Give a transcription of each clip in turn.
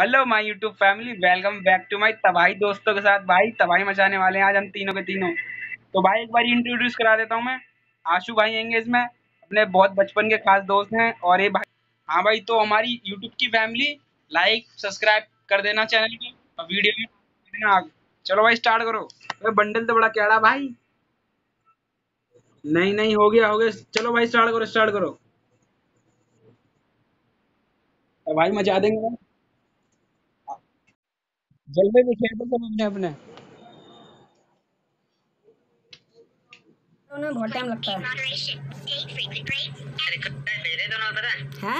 Hello my YouTube family, welcome back to my तबाही दोस्तों के साथ। भाई तबाही मचाने वाले हैं आज हम तीनों के तीनों। तो भाई एक बार इंट्रोड्यूस करा देता हूं मैं। आशु भाई आएंगे इसमें, अपने बहुत बचपन के खास दोस्त हैं। और ये भाई, हाँ भाई, तो हमारी यूट्यूब की फैमिली लाइक सब्सक्राइब कर देना चैनल की और वीडियो देना। चलो भाई स्टार्ट करो। अरे बंडल तो बड़ा कैड़ा भाई। नहीं हो गया। चलो भाई स्टार्ट करो। भाई मचा देंगे भाई। जलवे दिखे तो सब अपने अपने उन्हें बहुत टाइम लगता है। मेरे दोनों तरह हैं।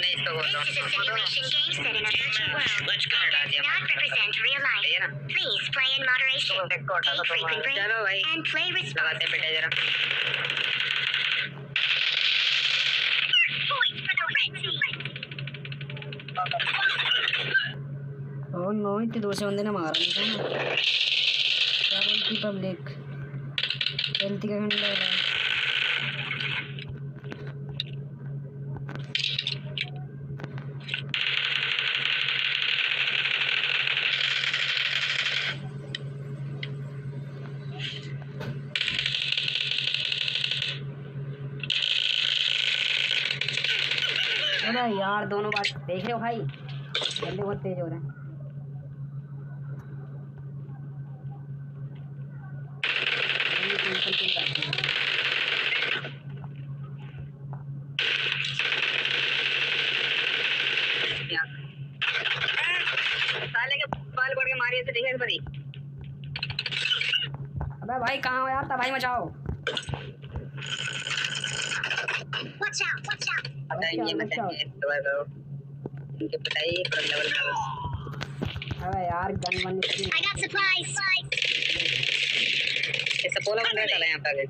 नहीं इसको बोलो। चलो भाई लगाते बेटा जरा। और नो इतने दूर से बंदे ने मारा नहीं था। क्या बोलती पब्लिक गलती का घंटा है। अरे यार दोनों बात देख रहे हो भाई, बंदे बहुत तेज हो रहे हैं। अबे भाई कहाँ हो यार, तबाही मचाओ। अबे यार गन वन ऐसा बोला बंदा चला यहाँ पे।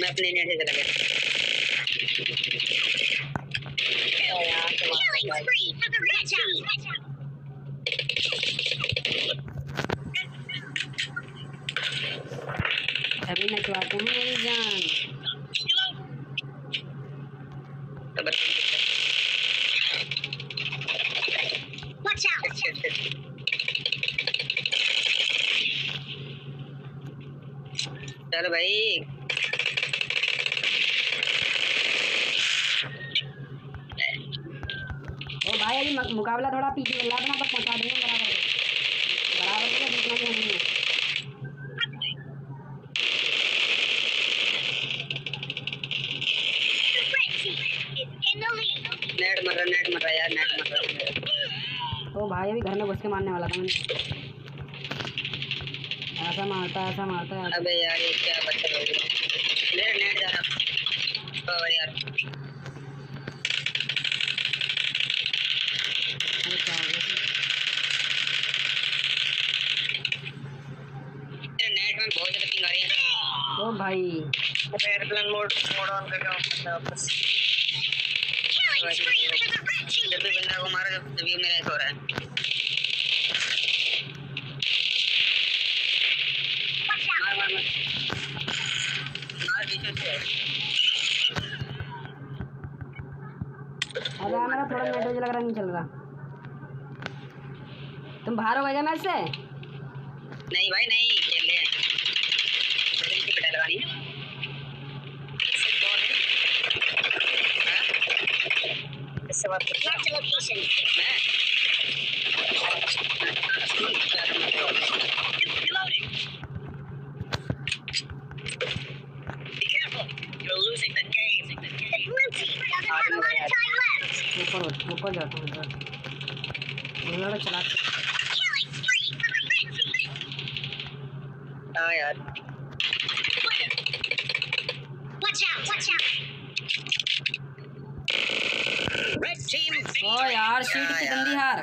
मैं अपने नेट से चला गया। अभी मैं चलाता हूँ मेरी जान। Watch out! चलो भाई ओ भाई अभी मुकाबला थोड़ा पीछे मिल रहा था ना, पर पहुँचा देंगे बराबर। नेट मर रहा यार, नेट मर रहा। तो भाई अभी घर में घुस के मारने वाला था मैंने। ऐसा मारता। अबे यार ये क्या बच्चा हो गया। नेट जा रहा। ओ यार तेरे नेट में बहुत ज्यादा पिंग आ रही है। ओ भाई एयरप्लेन मोड ऑन करके वापस। जब भी बंदा को मारा तभी मेरा ऐसा हो रहा है। मार पीछे से। अरे मेरा थोड़ा नेट मुझे लग रहा नहीं चल रहा। तुम बाहर हो गए क्या मैच से? नहीं भाई नहीं खेल रहे हैं। पिटाई लगानी है। ऊपर जाता हूँ उधर चला। हाँ यार ओ यार सीट की गंदी हार।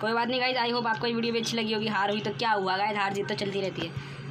कोई बात नहीं गाइस, आई होप आपको ये वीडियो भी अच्छी लगी होगी। हार हुई तो क्या हुआ गाइस, हार जीत तो चलती रहती है।